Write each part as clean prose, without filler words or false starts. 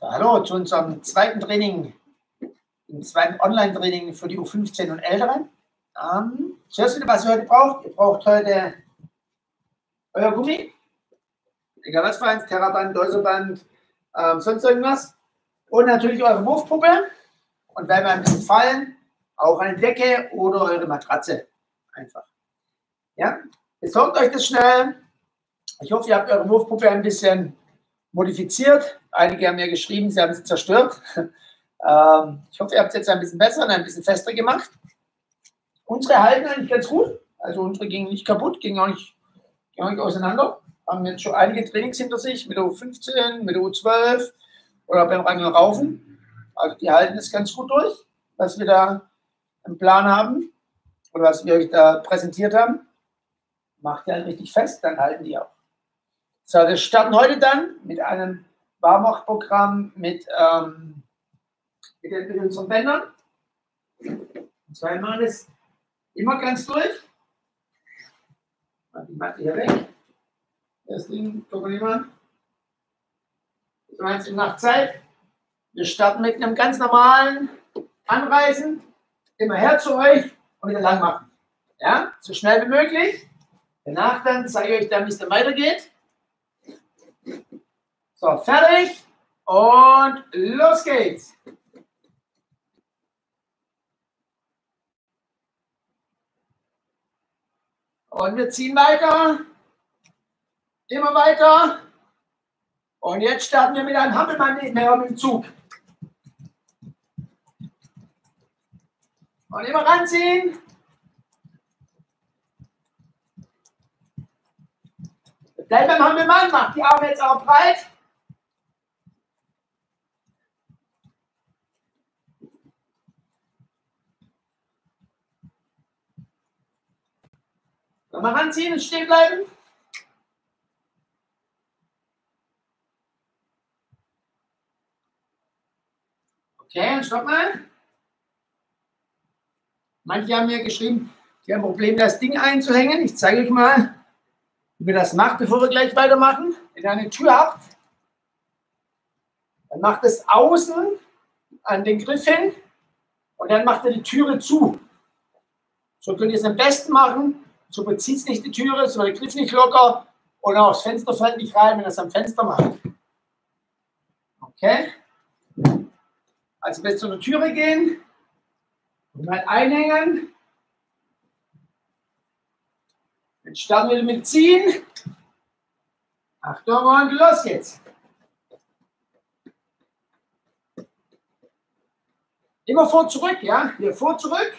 So, hallo zu unserem zweiten Training, dem zweiten Online-Training für die U15 und Älteren. Zuerst wieder, was ihr heute braucht. Ihr braucht heute euer Gummi, egal was für eins, Terraband, Deuserband, sonst irgendwas. Und natürlich eure Wurfpuppe. Und wenn wir ein bisschen fallen, auch eine Decke oder eure Matratze. Einfach. Ja? Besorgt euch das schnell. Ich hoffe, ihr habt eure Wurfpuppe ein bisschen modifiziert. Einige haben mir geschrieben, sie haben sie zerstört. Ich hoffe, ihr habt es jetzt ein bisschen besser und ein bisschen fester gemacht. Unsere halten eigentlich ganz gut. Also unsere gingen nicht kaputt, gingen auch nicht auseinander. Haben jetzt schon einige Trainings hinter sich, mit der U15, mit der U12 oder beim Rangeln Raufen. Also die halten es ganz gut durch, was wir da im Plan haben oder was wir euch da präsentiert haben. Macht ihr halt richtig fest, dann halten die auch. So, wir starten heute dann mit einem Warmachprogramm mit unseren Bändern. Und zwar machen wir das immer ganz durch. Ich mache die hier weg. Das Ding, gucken wir mal. Das war jetzt in Nachtzeit. Wir starten mit einem ganz normalen Anreißen. Immer her zu euch und wieder lang machen. Ja, so schnell wie möglich. Danach dann zeige ich euch dann, wie es dann weitergeht. So, fertig und los geht's. Und wir ziehen weiter, immer weiter. Und jetzt starten wir mit einem Hampelmann, nicht mehr mit dem Zug. Und immer ranziehen. Bleib beim Hampelmann, mach die Arme jetzt auch breit. Nochmal ranziehen und stehen bleiben. Okay, und stopp mal. Manche haben mir geschrieben, die haben ein Problem, das Ding einzuhängen. Ich zeige euch mal, wie ihr das macht, bevor wir gleich weitermachen. Wenn ihr eine Tür habt, dann macht es außen an den Griff hin und dann macht ihr die Türe zu. So könnt ihr es am besten machen. So bezieht nicht die Türe, so der Griff nicht locker und auch das Fenster fällt nicht rein, wenn ihr es am Fenster macht. Okay? Also bis zu der Türe gehen und mal einhängen. Jetzt starten wir mit Ziehen. Achtung und los geht's. Immer vor zurück, ja? Hier vor zurück.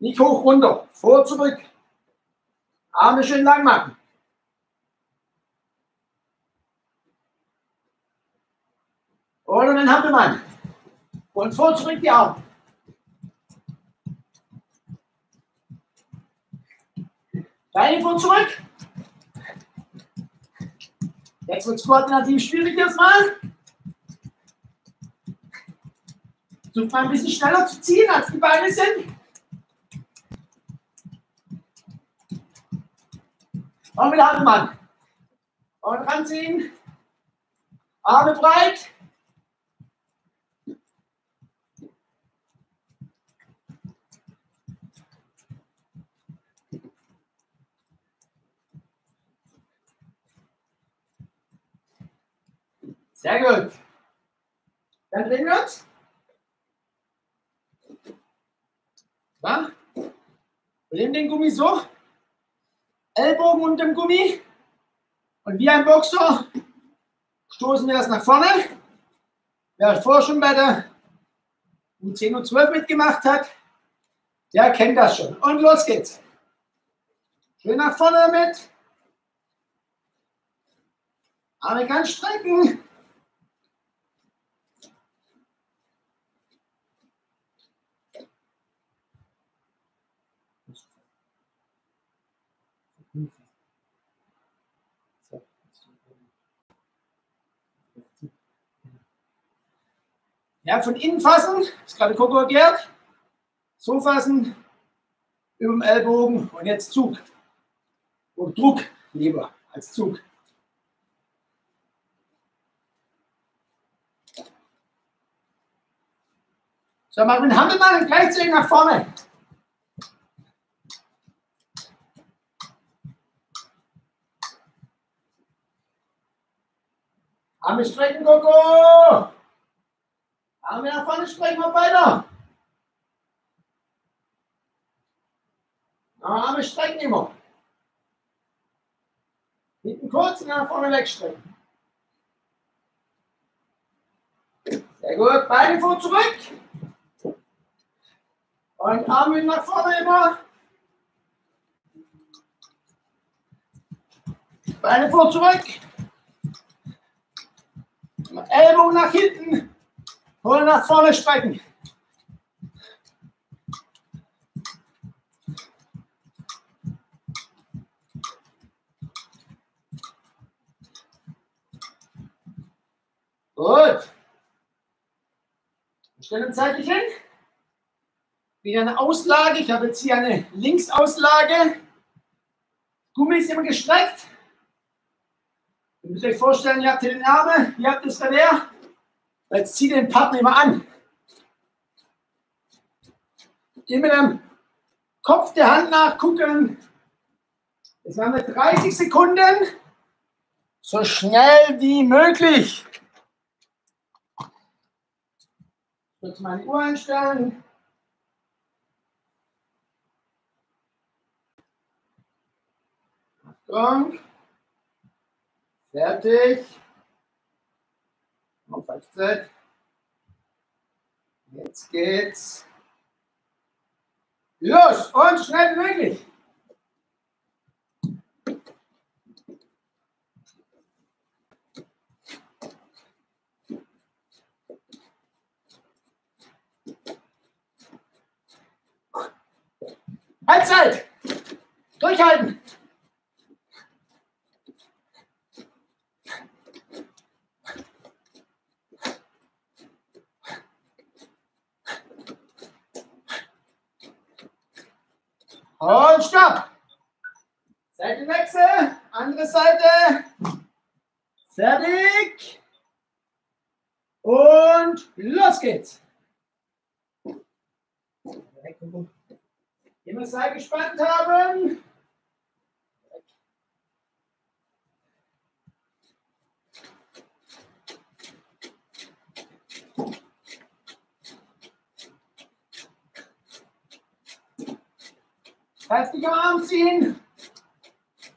Nicht hoch runter, vor zurück. Arme schön lang machen. Und dann Hampelmann. Und vor zurück die Arme. Beine vor zurück. Jetzt wird es koordinativ schwierig erstmal. Versucht mal ein bisschen schneller zu ziehen, als die Beine sind. Und wieder Hampelmann. Und ranziehen. Arme breit. Sehr gut. Dann drehen wir uns. Ja. Wir nehmen den Gummi so. Ellbogen unter dem Gummi und wie ein Boxer stoßen wir das nach vorne. Wer vorher schon bei der U10 und U12 mitgemacht hat, der kennt das schon. Und los geht's. Schön nach vorne damit. Arme ganz strecken. Ja, von innen fassen, ist gerade Coco erklärt. So fassen, über dem Ellbogen und jetzt Zug. Und Druck lieber als Zug. So, mach den Handel mal gleichzeitig nach vorne. Arme strecken, Coco! Arme nach vorne strecken und weiter! Arme strecken immer. Hinten kurz und nach vorne wegstrecken. Sehr gut, beide vor zurück. Und Arme nach vorne immer. Beine vor zurück. Ellbogen nach hinten und nach vorne strecken. Gut. Wir stellen uns zeitlich hin. Wieder eine Auslage. Ich habe jetzt hier eine Linksauslage. Gummi ist immer gestreckt. Ihr müsst euch vorstellen, ihr habt hier den Arm, ihr habt das Revers. Jetzt zieht den Partner immer an. Geht mit dem Kopf der Hand nach, gucken. Jetzt machen wir 30 Sekunden. So schnell wie möglich. Ich würde meine Uhr einstellen. Achtung. Fertig. Noch falsche Zeit. Jetzt geht's los und schnell wie möglich. Halbzeit. Durchhalten. Und stopp! Seitenwechsel, andere Seite, fertig und los geht's! Immer Seil gespannt haben. Heftig am Arm ziehen,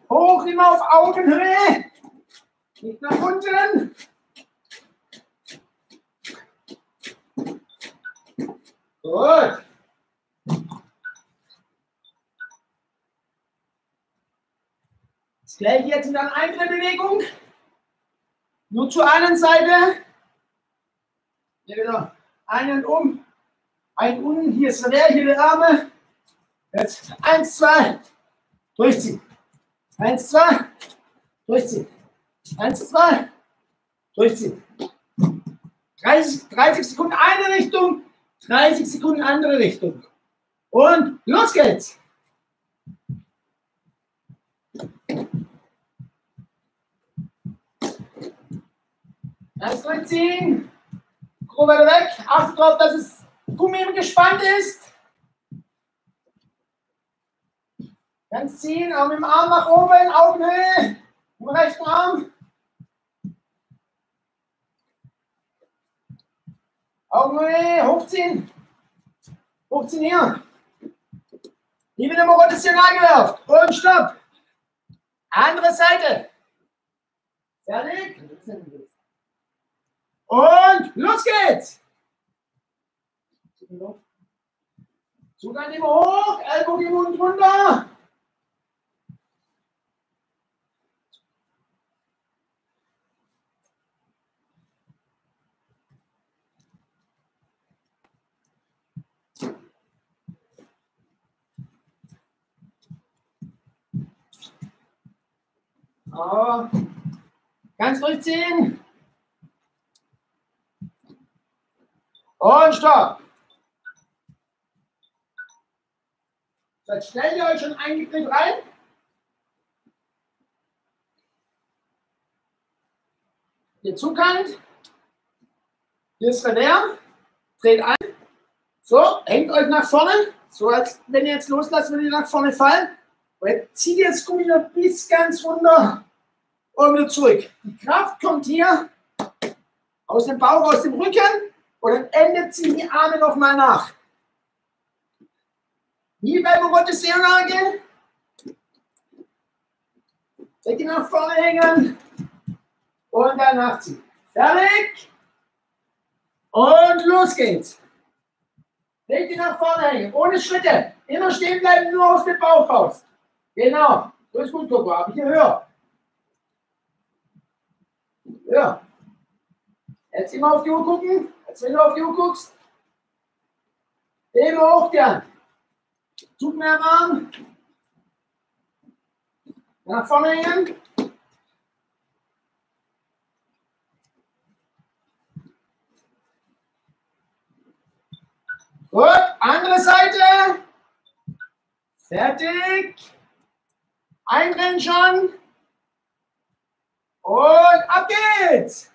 hoch immer auf Augenhöhe, nicht nach unten. Gut. Das gleiche jetzt in einer eigenen Bewegung, nur zur einen Seite. Hier wieder einen um, einen unten, hier ist der, hier die Arme. Jetzt 1, 2, durchziehen. 1, 2, durchziehen. 1, 2, durchziehen. 30 Sekunden eine Richtung, 30 Sekunden andere Richtung. Und los geht's. Erst durchziehen. Grob weiter weg. Achte darauf, dass es Gummi gespannt ist. Ganz ziehen, Arm im Arm nach oben, Augenhöhe, im rechten Arm. Augenhöhe, hochziehen. Hochziehen hier. Hier wieder mal rotational gelaufen. Und stopp. Andere Seite. Fertig. Und los geht's. Zug an dem hoch, Ellbogen im Mund runter. Oh. Ganz durchziehen. Und stopp. So, jetzt stellt ihr euch schon eingeknickt rein. Hier Zugkant. Hier ist Revers. Dreht an. So, hängt euch nach vorne. So, als wenn ihr jetzt loslasst, würdet ihr nach vorne fallen. Und jetzt zieht ihr das Gummi noch bis ganz runter und wieder zurück. Die Kraft kommt hier aus dem Bauch, aus dem Rücken und am Ende ziehen die Arme nochmal nach. Wie beim Rotisserie-Nagel. Decke nach vorne hängen und dann nachziehen. Fertig. Und los geht's. Decke nach vorne hängen, ohne Schritte. Immer stehen bleiben, nur aus dem Bauch raus. Genau. So ist gut, Coco. Aber hier höher. Höher. Jetzt immer auf die Uhr gucken. Jetzt, wenn du auf die Uhr guckst, immer hoch die Hand. Zug mehr am Arm. Nach vorne hängen. Gut, andere Seite. Fertig. Eindrehen schon. Und ab geht's.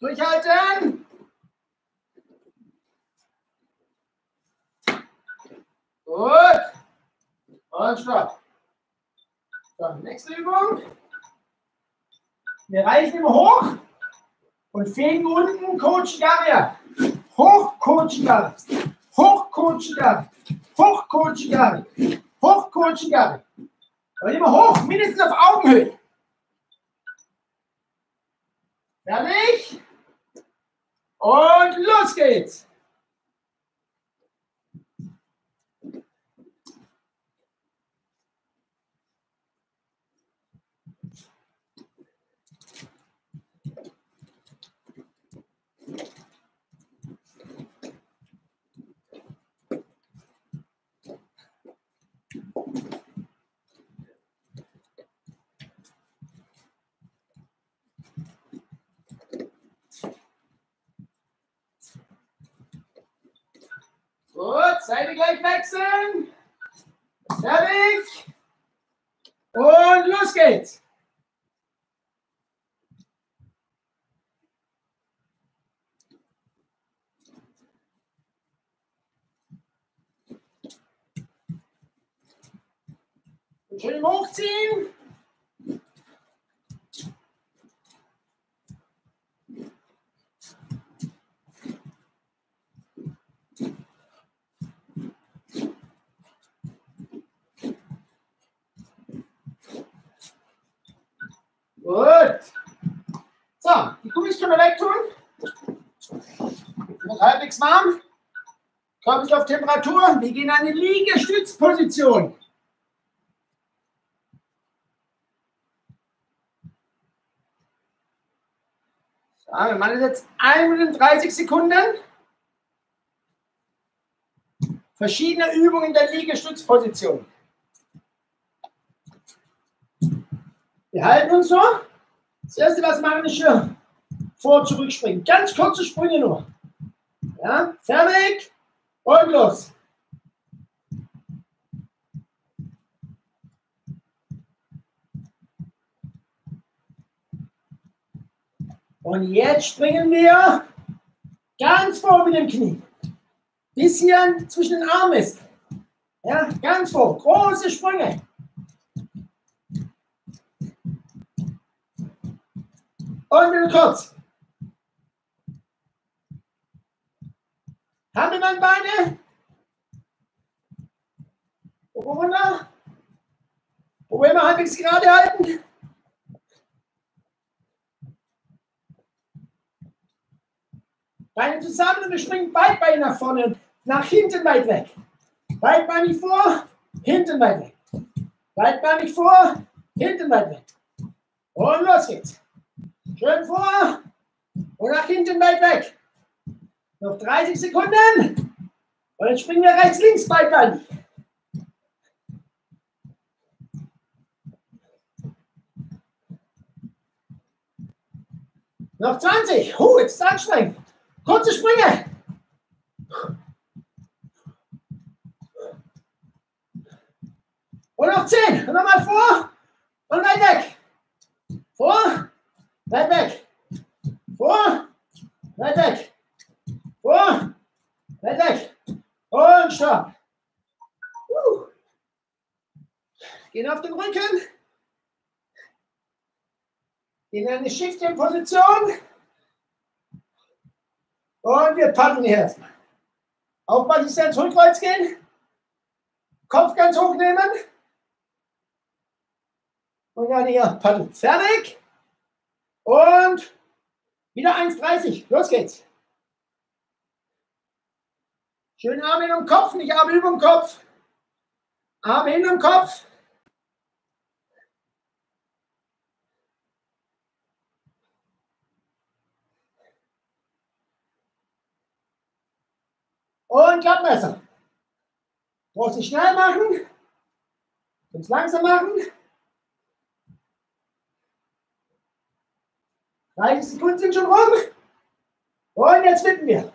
Durchhalten. Gut. Und stopp. So, nächste Übung. Wir reichen immer hoch und fegen unten, coachen da wieder. Hoch, coachen da. Hoch, coachen da. Hoch, coachen da. Hoch, coachen da. Und immer hoch, mindestens auf Augenhöhe. Fertig. Und los geht's! Gut, Seite gleich wechseln. Fertig. Und los geht's. Und schön hochziehen. Gut. So, die Gummis können wir wegtun. Wird halbwegs warm. Kommt nicht auf Temperatur. Wir gehen in eine Liegestützposition. So, wir machen das jetzt 1:30 Sekunden. Verschiedene Übungen in der Liegestützposition. Wir halten uns so. Das erste, was machen, ist hier vor- und zurückspringen. Ganz kurze Sprünge nur. Ja, fertig und los. Und jetzt springen wir ganz vor mit dem Knie. Bis hier zwischen den Armen ist. Ja, ganz vor. Große Sprünge. Und wieder kurz. Hand in meine Beine. Oben runter. Oben immer halbwegs gerade halten. Beine zusammen und wir springen beide Beine nach vorne und nach hinten weit weg. Beidbeinig vor, hinten weit weg. Beidbeinig vor, hinten weit weg. Und los geht's. Schön vor und nach hinten weit weg. Noch 30 Sekunden. Und dann springen wir rechts, links, beidbeinig. Noch 20. Jetzt ist es anstrengend. Kurze Sprünge. Und noch 10. Und nochmal vor und weit weg. Vor, weit weg. Vor, weit weg. Vor, weit weg. Und stopp. Gehen auf den Rücken. In eine Schichtposition. Und wir paddeln hier erstmal. Auf Basistanz Rückkreuz gehen. Kopf ganz hoch nehmen. Und dann hier paddeln. Fertig. Und wieder 1,30. Los geht's. Schön Arme in den Kopf, nicht Arme über den Kopf. Arme in den Kopf. Und Klappmesser. Brauchst du schnell machen, kannst langsam machen. 30 Sekunden sind schon rum. Und jetzt finden wir.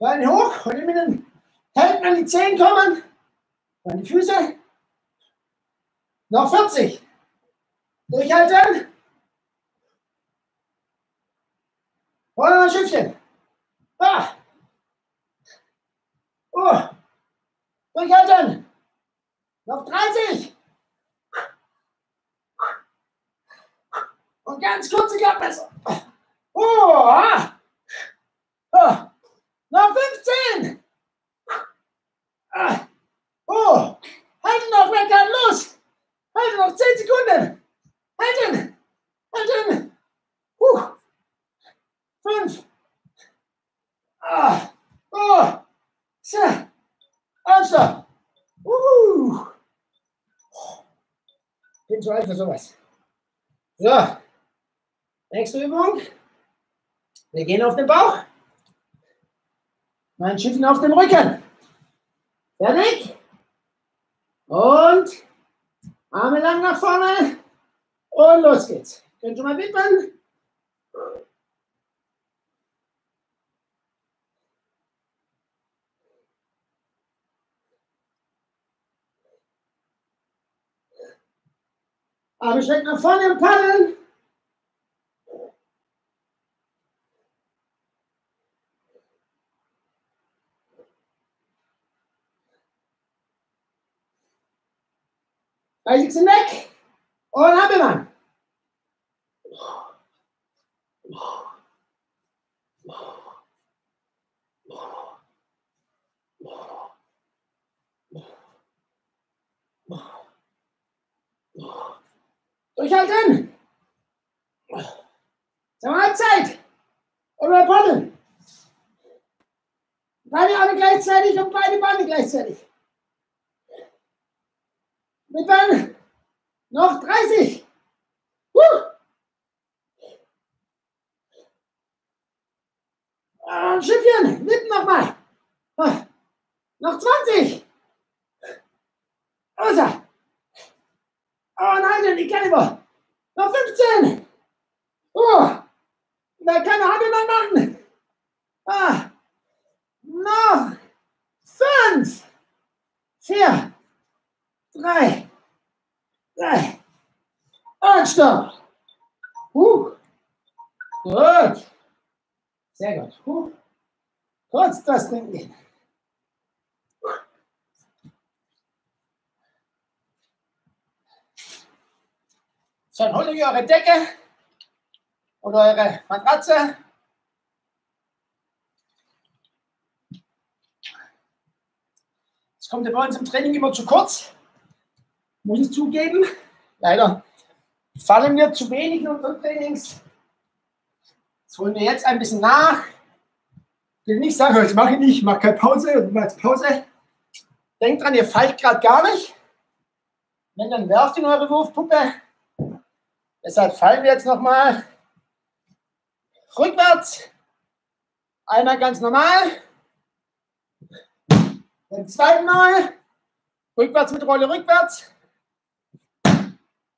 Beine hoch und mit den Händen an die Zehen kommen. An die Füße. Noch 40. Durchhalten. Und noch ein Schiffchen. Ah. Oh. Durchhalten. Noch 30. Und ganz kurz, ich hab besser. Oh. Ah. Oh. Noch 15. Ah. Oh, halten noch, meckern, los! Halten noch 10 Sekunden! Halten! Halten! 5! Ah! Oh! So! Anstopp! Bin zu alt für sowas. So! Nächste Übung. Wir gehen auf den Bauch. Mein Schiffen auf den Rücken. Fertig? Und Arme lang nach vorne und los geht's. Könnt ihr mal wippen? Arme schräg nach vorne und paddeln. Reißig sind weg und Hampelmann. Durchhalten. Zur Halbzeit. Und wir paddeln. Beide Arme gleichzeitig und beide Beine gleichzeitig. Wippen. Noch 30. Und Schiffchen. Wippen nochmal. Noch 20. Außer. Und halten. Ich kann immer. Noch 15. Da kann er Handel machen. Noch 5. 4. 3, 2 und stopp. Gut. Sehr gut. Kurz das trinken. So, dann holt ihr eure Decke oder eure Matratze. Das kommt ja bei uns im Training immer zu kurz. Muss ich zugeben, leider fallen wir zu wenig in unseren Trainings. Das holen wir jetzt ein bisschen nach. Ich will nicht sagen, das mache ich nicht, ich mache keine Pause, ich mache jetzt Pause. Denkt dran, ihr fallt gerade gar nicht. Wenn, dann werft ihr eure Wurfpuppe. Deshalb fallen wir jetzt nochmal rückwärts. Einmal ganz normal. Beim zweiten Mal rückwärts mit Rolle rückwärts.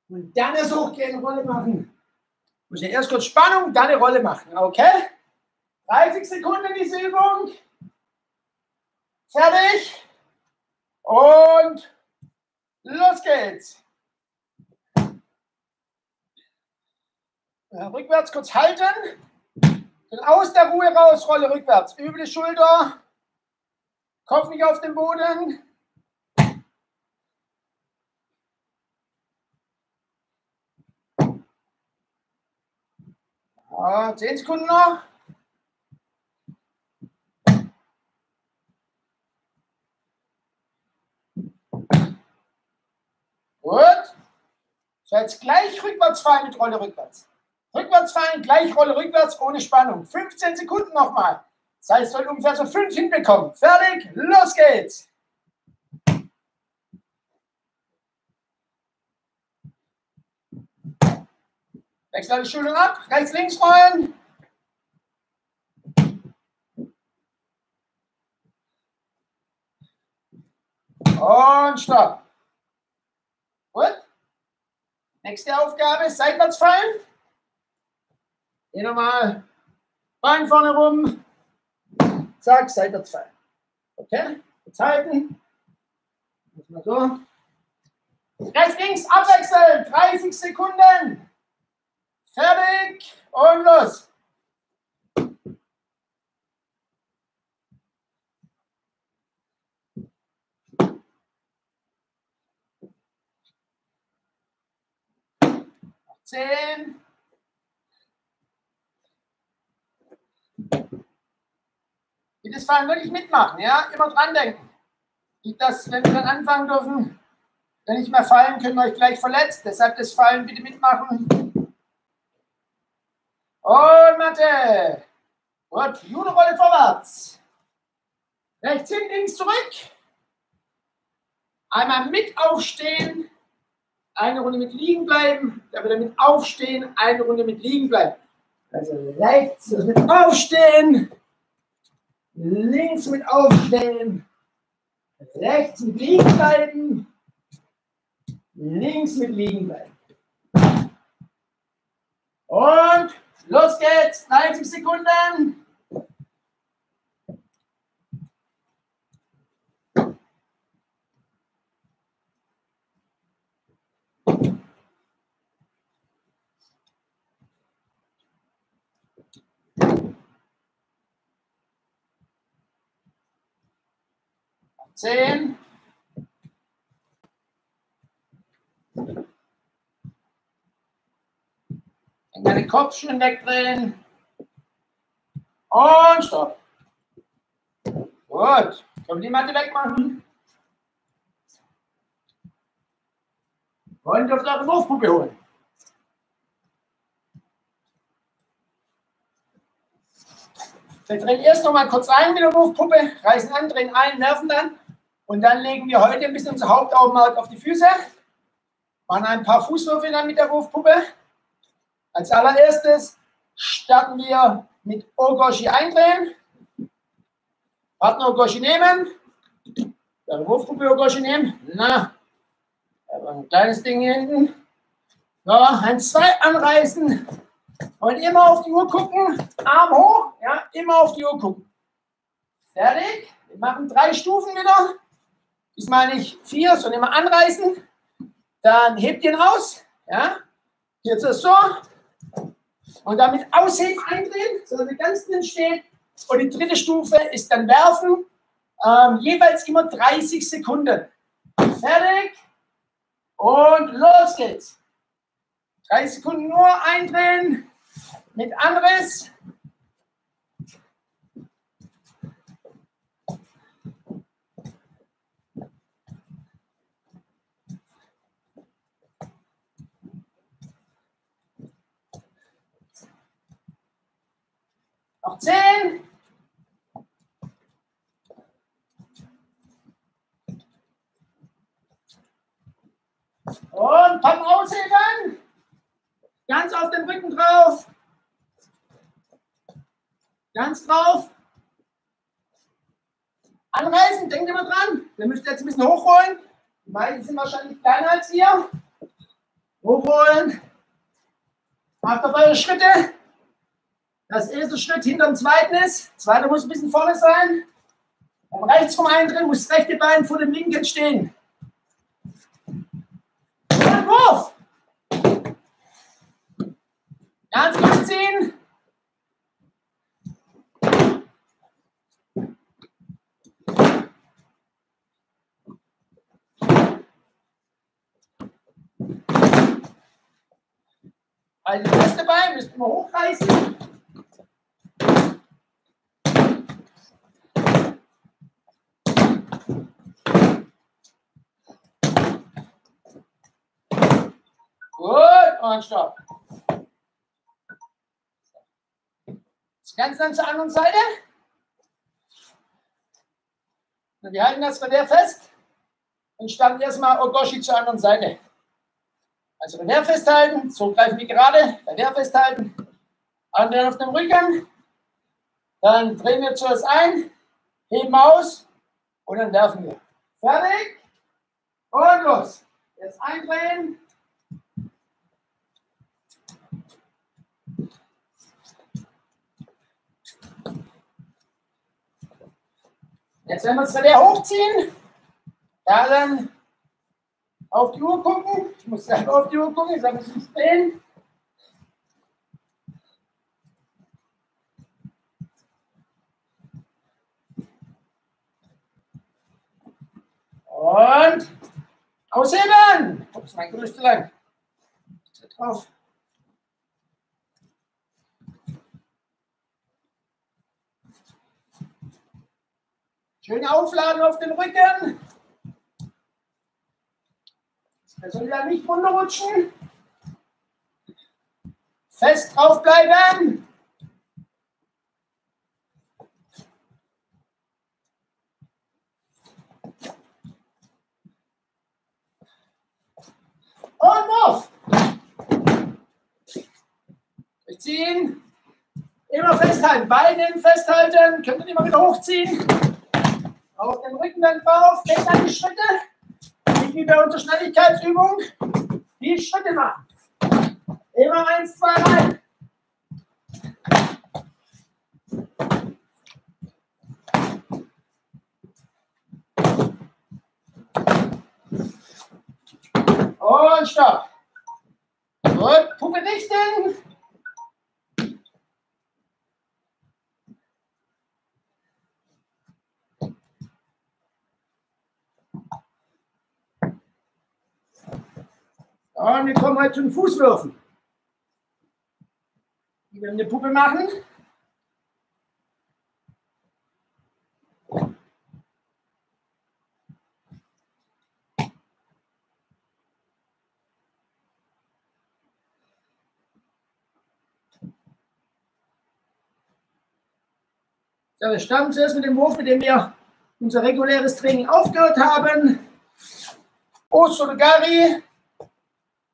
Und dann ist hochgehen, Rolle machen. Muss ja erst kurz Spannung, dann eine Rolle machen. Okay? 30 Sekunden diese Übung. Fertig. Und los geht's. Ja, rückwärts kurz halten. Und aus der Ruhe raus, Rolle rückwärts. Über die Schulter. Kopf nicht auf den Boden. Ja, 10 Sekunden noch. Gut. So, jetzt gleich rückwärts fallen mit Rolle rückwärts. Rückwärts fallen, gleich Rolle rückwärts, ohne Spannung. 15 Sekunden nochmal. Das heißt, soll ungefähr so 5 hinbekommen. Fertig, los geht's. Wechsel alle Schultern ab, rechts, links rollen. Und stopp. Gut. Nächste Aufgabe, seitwärts fallen. Geh nochmal. Bein vorne rum. Zack, seitwärts fallen. Okay? Jetzt halten. Mal so. Rechts, links, abwechseln. 30 Sekunden. Fertig. Und los. Noch 10. 10. Das Fallen wirklich mitmachen, ja? Immer dran denken. Nicht, dass, wenn wir dann anfangen dürfen, wenn nicht mehr fallen, können wir euch gleich verletzt. Deshalb das Fallen bitte mitmachen. Und Mathe. Gut, Judo-Rolle vorwärts. Rechts hin, links zurück. Einmal mit aufstehen. Eine Runde mit liegen bleiben. Dann wieder mit aufstehen. Eine Runde mit liegen bleiben. Also rechts mit aufstehen. Links mit aufstellen, rechts mit liegen bleiben, links mit liegen bleiben. Und los geht's, 30 Sekunden. Zehn. Denk an den Kopf schön wegdrehen. Und stopp. Gut. Können wir die Matte wegmachen? Und dürft ihr eure Wurfpuppe holen. Wir drehen erst noch mal kurz ein mit der Wurfpuppe, reißen an, drehen ein, nerven dann. Und dann legen wir heute ein bisschen unser Hauptaugenmerk auf die Füße. Machen ein paar Fußwürfe dann mit der Wurfpuppe. Als allererstes starten wir mit Ogoshi eindrehen. Partner Ogoshi nehmen. Dann Wurfpuppe Ogoshi nehmen. Na, ein kleines Ding hier hinten. So, 1, 2 anreißen. Und immer auf die Uhr gucken. Arm hoch. Ja, immer auf die Uhr gucken. Fertig. Wir machen 3 Stufen wieder. Diesmal nicht 4, sondern immer anreißen. Dann hebt ihn aus. Ja. Jetzt ist so. Und dann mit Ausheben eindrehen, sodass er ganz drin steht. Und die dritte Stufe ist dann werfen. Jeweils immer 30 Sekunden. Fertig. Und los geht's. 30 Sekunden nur eindrehen. Mit Anriss. Noch 10. Und Pappen ausheben. Ganz auf den Rücken drauf. Ganz drauf. Anreißen, denkt immer dran. Ihr müsst jetzt ein bisschen hochholen. Die meisten sind wahrscheinlich kleiner als wir. Hochholen. Macht auf eure Schritte. Das erste Schritt hinter dem zweiten ist. Zweiter muss ein bisschen vorne sein. Beim rechtsrum Eintritt muss das rechte Bein vor dem linken stehen. Und Wurf! Ganz gut ziehen. Also das erste Bein müsst ihr mal hochreißen. Und stopp. Das Ganze dann zur anderen Seite. Und wir halten das Revers fest und starten erstmal Ogoshi zur anderen Seite. Also Revers festhalten, so greifen wir gerade, Revers festhalten, andere auf dem Rücken, dann drehen wir zuerst ein, heben aus und dann werfen wir. Fertig und los. Jetzt eindrehen. Jetzt werden wir das Revers hochziehen, ja, dann auf die Uhr gucken. Ich muss selber auf die Uhr gucken, ich sage, ich muss drehen. Und ausheben! Ups, mein Gürtel ist zu lang. Ich tritt drauf. Schön aufladen auf den Rücken. Der soll ja nicht runterrutschen. Fest drauf bleiben. Und Wurf. Durchziehen. Immer festhalten. Beine festhalten. Könnt ihr immer wieder hochziehen. Auf den Rücken dann drauf, denkt an die Schritte, nicht wie bei unserer Schnelligkeitsübung, die Schritte machen. Immer 1, 2 rein. Und stopp. Gut, Puppe richten. Und wir kommen heute zu den Fußwürfen. Wir werden eine Puppe machen. So, wir starten zuerst mit dem Wurf, mit dem wir unser reguläres Training aufgehört haben. Osurigari.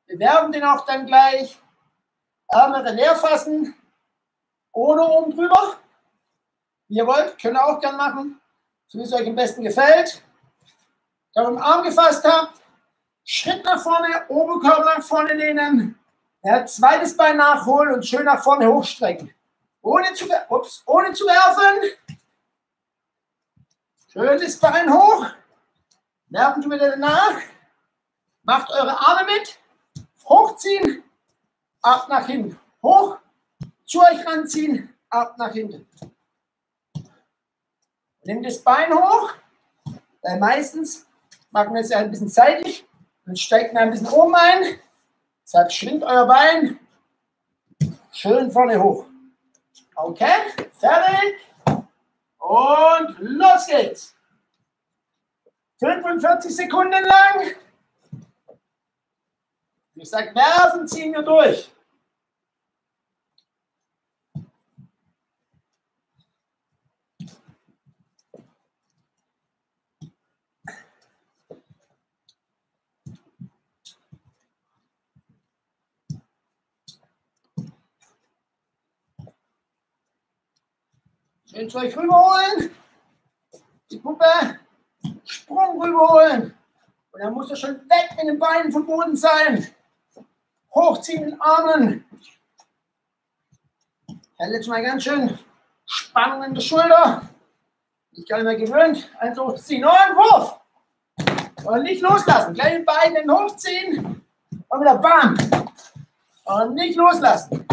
Wir werfen den auch dann gleich, Ärmel leer fassen oder oben drüber. Wie ihr wollt, könnt ihr auch gern machen, so wie es euch am besten gefällt. Wenn ihr den Arm gefasst habt, Schritt nach vorne, Oberkörper nach vorne lehnen, ja, zweites Bein nachholen und schön nach vorne hochstrecken. Ohne zu werfen. Schön das Bein hoch. Werfen wir wieder nach. Macht eure Arme mit. Hochziehen, ab nach hinten. Hoch, zu euch ranziehen, ab nach hinten. Nehmt das Bein hoch, weil meistens machen wir es ja ein bisschen seitlich und steigt ein bisschen oben ein. Deshalb schwingt euer Bein schön vorne hoch. Okay, fertig. Und los geht's. 45 Sekunden lang. Ich sage, werfen, ziehen wir durch. Schön zu euch rüberholen. Die Puppe, Sprung rüberholen. Und dann musst du schon weg mit den Beinen vom Boden sein. Hochziehen mit den Armen. Ja, letztes Mal ganz schön Spannung in der Schulter. Nicht gar nicht mehr gewöhnt. Also hochziehen und Wurf. Und nicht loslassen. Gleich mit den Beinen hochziehen. Und wieder bam. Und nicht loslassen.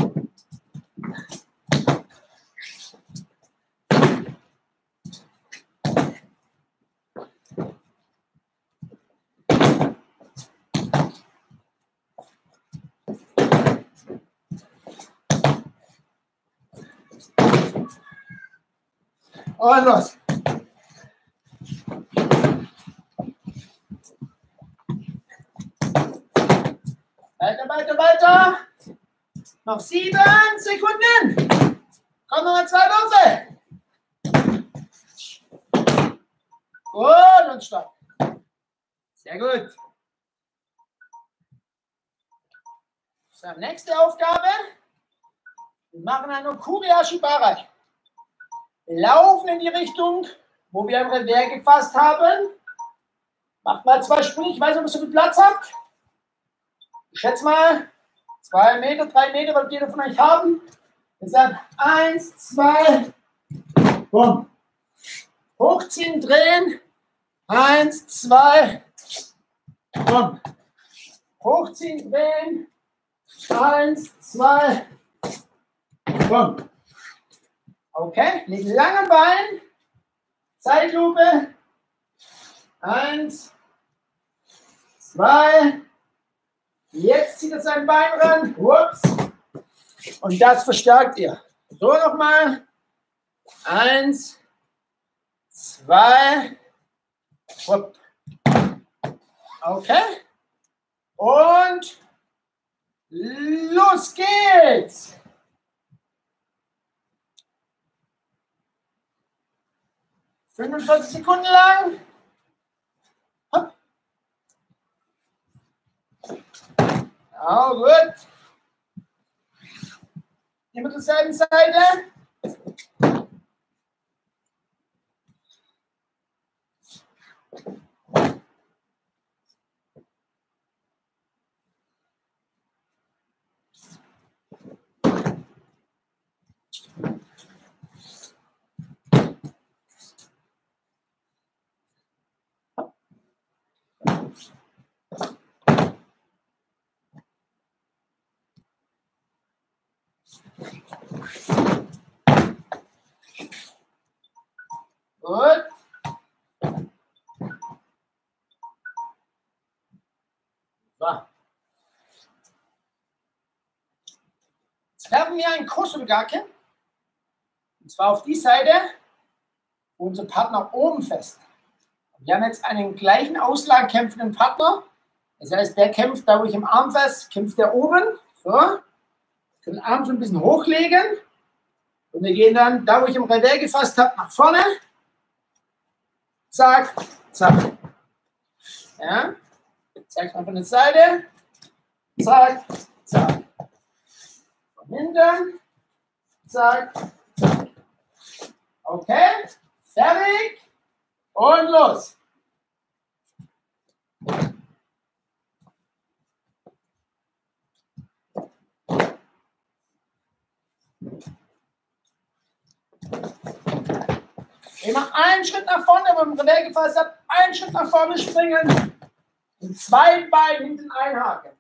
Und los. Weiter, weiter, weiter. Noch 7 Sekunden. Komm, nochmal 2 Würfe. Gut und stopp. Sehr gut. So, nächste Aufgabe. Wir machen eine Kuriashibara. Laufen in die Richtung, wo wir im Revers gefasst haben. Macht mal 2 Sprünge. Ich weiß nicht, ob ihr so viel Platz habt. Ich schätze mal, 2 Meter, 3 Meter wird jeder von euch haben. Ihr sagt 1, 2, bumm. Hochziehen, drehen. 1, 2, bumm. Hochziehen, drehen. 1, 2, bumm. Okay, mit langen Beinen, Zeitlupe, 1, 2, jetzt zieht er sein Bein ran, ups, und das verstärkt ihr. So nochmal, 1, 2, hopp. Okay, und los geht's. Für 45 Sekunden lang. Hopp. Ja, gut. Immer zur selben Seite. Gut. So. Jetzt werfen wir einen Kursumgake. Und zwar auf die Seite, wo unser Partner oben fest. Wir haben jetzt einen gleichen Auslag kämpfenden Partner. Das heißt, der kämpft, da wo ich im Arm fest, kämpft der oben. So. Den Arm schon ein bisschen hochlegen. Und wir gehen dann, da wo ich im Revers gefasst habe, nach vorne. Zack, zack. Ja. Zeig mal von der Seite. Zack, zack. Von hinten. Zack, zack. Okay. Fertig. Und los. Immer einen Schritt nach vorne, wenn man im Revers gefasst hat, einen Schritt nach vorne springen und 2 Beinen hinten einhaken.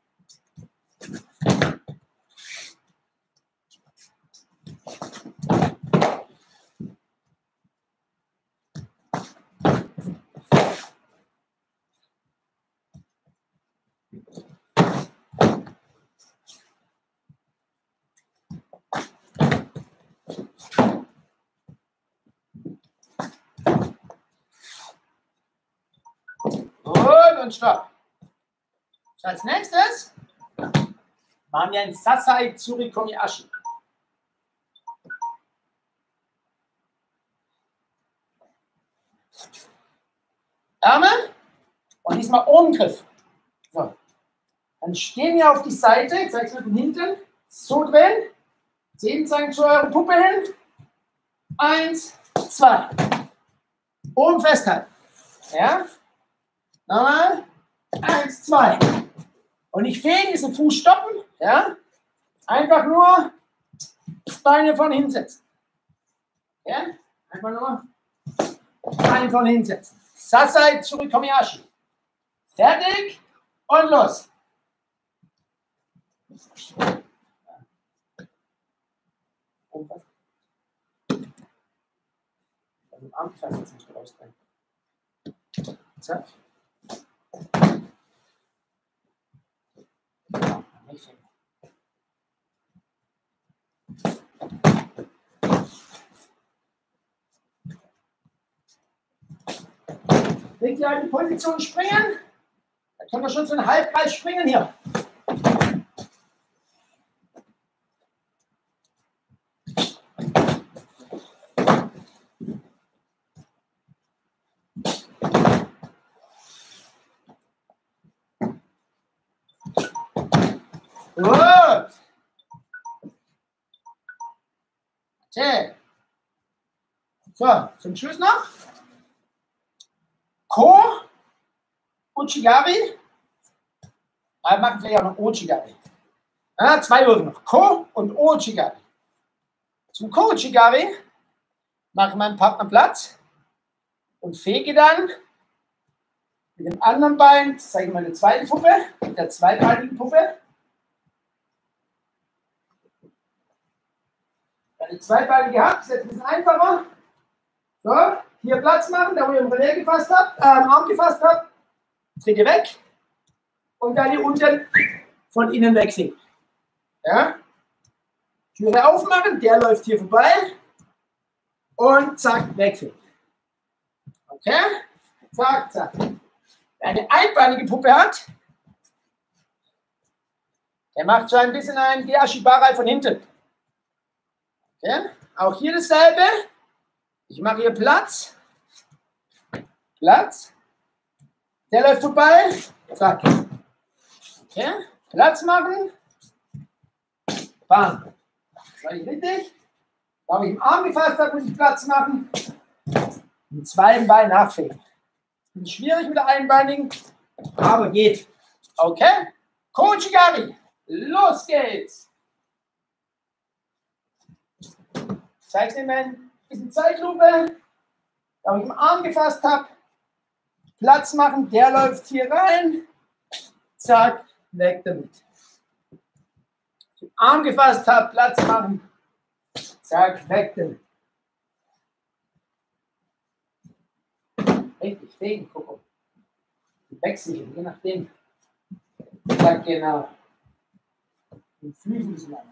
Und stopp. Als nächstes machen wir ein Sasai Tsurikomi Ashi. Arme und diesmal Ohmgriff. So. Dann stehen wir auf die Seite, ich zeige es mit dem Hintern, so drehen, 10 zeigen zu eurer Puppe hin. 1, 2. Oben festhalten. Ja? Nochmal. 1, 2. Und nicht fegen, ist den Fuß stoppen. Ja? Einfach nur Beine von hinsetzen. Ja? Einfach nur Beine von hinsetzen. Sasai Tsurikomiyashi. Fertig und los. Armkreis jetzt nicht rausdrehen. Zack. Legt ihr halt die Position springen. Dann können wir schon so einen Halbkreis springen hier. Gut. Okay. So, zum Schluss noch. Ko, Uchigari. Wir machen gleich auch noch Uchigari. Ja, 2 Würfe noch. Ko und Uchigari. Zum Ko Uchigari mache meinen Partner Platz und fege dann mit dem anderen Bein, das zeige ich meine zweite Puppe, mit der zweiteiligen Puppe. Die Zweibeine gehabt, ist jetzt ein bisschen einfacher. So, hier Platz machen, da wo ihr den Relais gefasst habt, Arm gefasst habt, dreht ihr weg und dann hier unten von innen wechseln. Ja? Türe aufmachen, der läuft hier vorbei und zack, wechseln. Okay? Zack, zack. Wer eine einbeinige Puppe hat, der macht so ein bisschen ein Deashibarai von hinten. Ja, auch hier dasselbe. Ich mache hier Platz. Platz. Der läuft vorbei. Zack. Ja, Platz machen. Bam. Das war nicht richtig. Da habe ich im Arm gefasst, da muss ich Platz machen. Mit 2 Beinen nachfegen. Ist schwierig mit der Einbeinigen, aber geht. Okay? Kochigari. Los geht's. Zeig's nehmen, ein bisschen Zeitlupe, da ich im Arm gefasst habe, Platz machen, der läuft hier rein, zack, weg damit. Im Arm gefasst habe, Platz machen, zack, weg damit. Richtig, fegen, guck. Wechseln, je nachdem. Zack, genau. Und flügeln sie mal.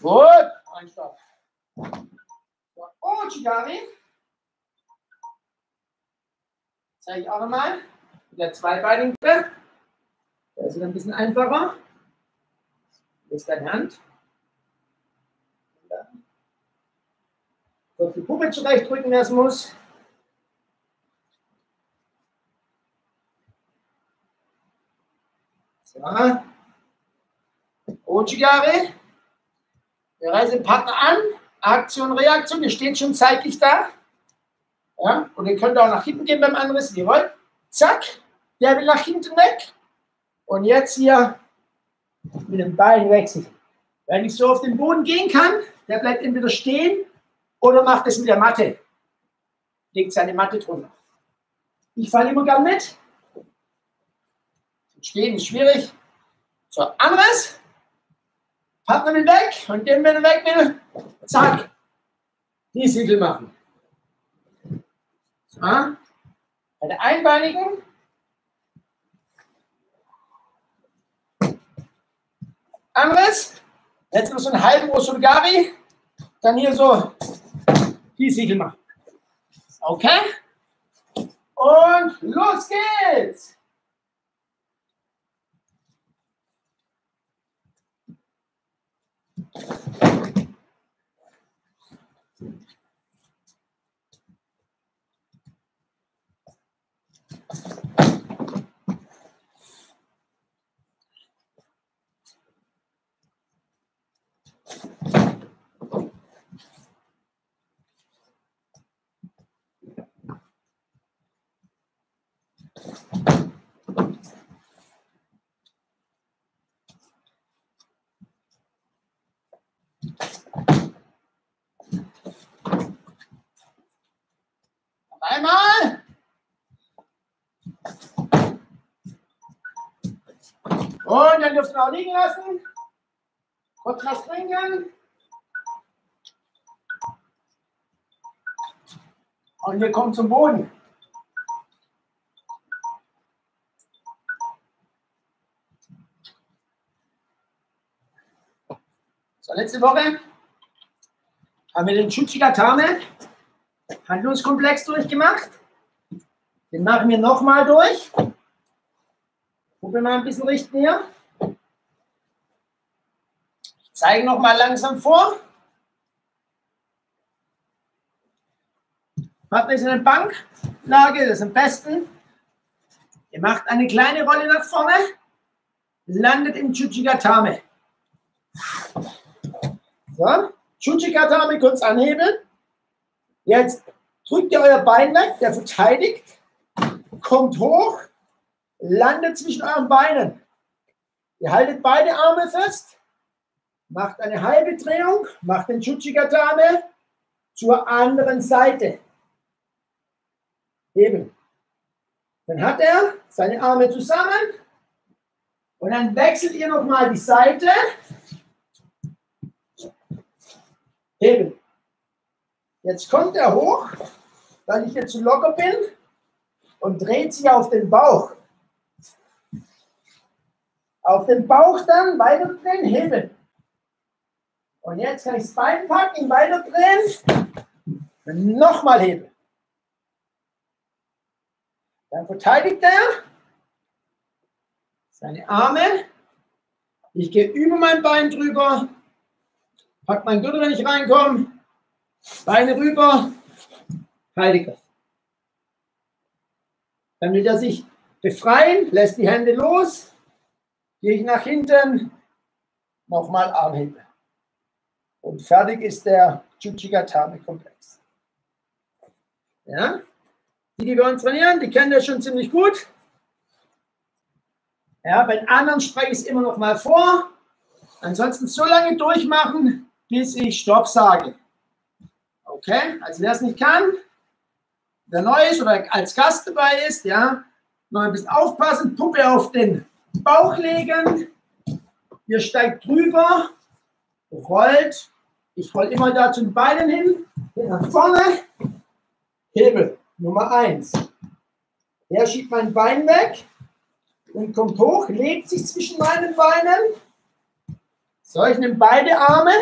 Gut, ein Stopp. Uchigari. Zeige ich auch nochmal. Mit der zweibeinigen Griff. Da ist es ein bisschen einfacher. Hier ist deine Hand. So, die Puppe zurechtdrücken, wer es muss. So. Uchigari. Wir reißen den Partner an, Aktion, Reaktion, ihr steht schon zeitlich da. Ja? Und ihr könnt auch nach hinten gehen beim Anriss, wie ihr wollt. Zack, der will nach hinten weg. Und jetzt hier mit dem Bein wechseln. Wer nicht so auf den Boden gehen kann, der bleibt entweder stehen oder macht es mit der Matte. Legt seine Matte drunter. Ich falle immer gern mit. Stehen ist schwierig. So, Anriss. Partner will weg und den, wenn er weg will, zack, die Siegel machen. So. Bei der Einbeinigen. Anriss. Jetzt noch so einen halben Osulgari. Dann hier so die Siegel machen. Okay. Und los geht's. Und dann dürfen wir auch liegen lassen. Kurz was trinken. Und wir kommen zum Boden. So, letzte Woche haben wir den Shuchigatame Handlungskomplex durchgemacht. Den machen wir nochmal durch. Gucken wir mal ein bisschen richten hier. Ich zeige nochmal langsam vor. Macht euch eine Banklage, das ist am besten. Ihr macht eine kleine Rolle nach vorne, landet im Shuchigatame. So, Shuchigatame kurz anhebeln. Jetzt drückt ihr euer Bein weg, der verteidigt, kommt hoch, landet zwischen euren Beinen. Ihr haltet beide Arme fest, macht eine halbe Drehung, macht den Shuchigatame zur anderen Seite. Eben. Dann hat er seine Arme zusammen und dann wechselt ihr nochmal die Seite. Eben. Jetzt kommt er hoch, weil ich jetzt zu locker bin, und dreht sich auf den Bauch. Auf den Bauch dann weiterdrehen, heben. Und jetzt kann ich das Bein packen, ihn weiterdrehen, nochmal heben. Dann verteidigt er seine Arme. Ich gehe über mein Bein drüber, pack meinen Gürtel, wenn ich reinkomme. Beine rüber, heilig. Dann will er sich befreien, lässt die Hände los, gehe ich nach hinten, nochmal Armhebe. Und fertig ist der Shuchigatame-Komplex. Ja? Die, die wir uns trainieren, die kennen das schon ziemlich gut. Ja, bei den anderen spreche ich es immer noch mal vor. Ansonsten so lange durchmachen, bis ich Stopp sage. Okay, also wer es nicht kann, wer neu ist oder als Gast dabei ist, ja, noch ein bisschen aufpassen, Puppe auf den Bauch legen, ihr steigt drüber, rollt, ich roll immer da zu den Beinen hin, geht nach vorne, Hebel, Nummer 1. Der schiebt mein Bein weg und kommt hoch, legt sich zwischen meinen Beinen. So, ich nehme beide Arme.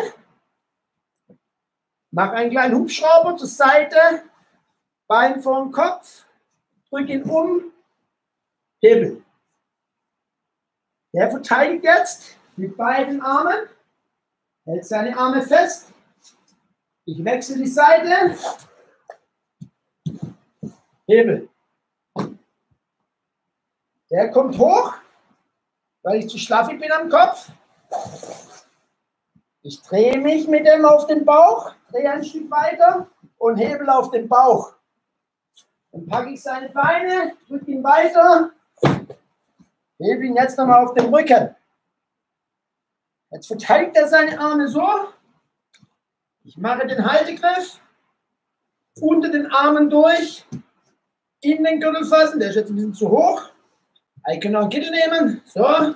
Mach einen kleinen Hubschrauber zur Seite, Bein vor dem Kopf, drück ihn um, hebel. Der verteidigt jetzt mit beiden Armen, hält seine Arme fest, ich wechsle die Seite, hebel. Der kommt hoch, weil ich zu schlaffig bin am Kopf. Ich drehe mich mit dem auf den Bauch, drehe ein Stück weiter und hebel auf den Bauch. Dann packe ich seine Beine, drücke ihn weiter, hebe ihn jetzt nochmal auf den Rücken. Jetzt verteilt er seine Arme so. Ich mache den Haltegriff, unter den Armen durch, in den Gürtel fassen, der ist jetzt ein bisschen zu hoch. Ich kann noch einen Kittel nehmen, so,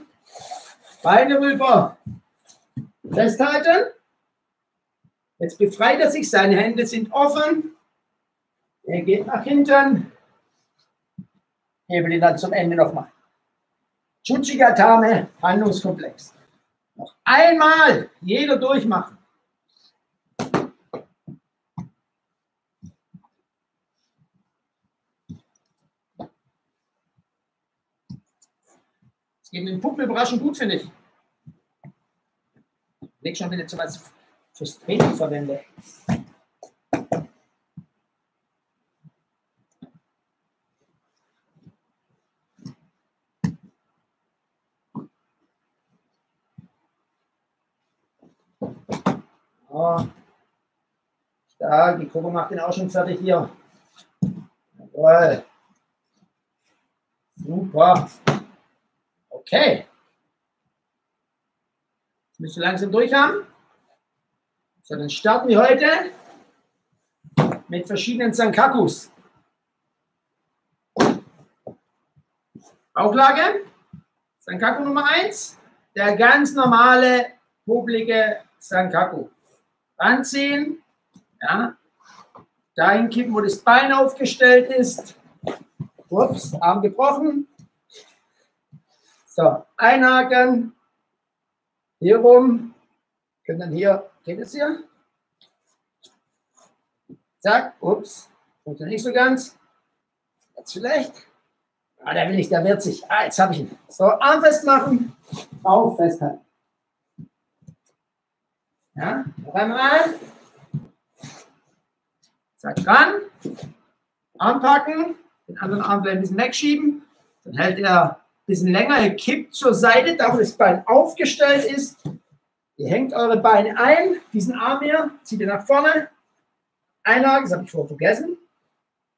Beine rüber. Festhalten. Jetzt befreit er sich, seine Hände sind offen. Er geht nach hinten. Hebel ihn dann zum Ende nochmal. Shuchigatame, Handlungskomplex. Noch einmal, jeder durchmachen. Es geht mit den Puppen überraschend gut, finde ich. Leg schon wieder zu was fürs Training verwende. Oh. Stark, die Kugel macht den auch schon fertig hier. Jawohl. Super. Okay. Müsst ihr langsam durch haben. So, dann starten wir heute mit verschiedenen Sankakus. Bauchlage, Sankaku Nummer 1, der ganz normale, publige Sankaku. Anziehen, ja, dahin kippen, wo das Bein aufgestellt ist. Ups, Arm gebrochen. So, einhaken. Hier rum. Können dann hier, geht es hier? Zack, ups, funktioniert nicht so ganz. Jetzt vielleicht. Ah, der will nicht, der wird sich. Ah, jetzt habe ich ihn. So, Arm festmachen, Bauch festhalten. Ja, noch einmal rein. Zack, ran. Arm packen, den anderen Arm ein bisschen wegschieben. Dann hält er ein bisschen länger, er kippt zur Seite, da wo das Bein aufgestellt ist. Ihr hängt eure Beine ein, diesen Arm hier, zieht ihr nach vorne. Einhaken, das habe ich vorher vergessen.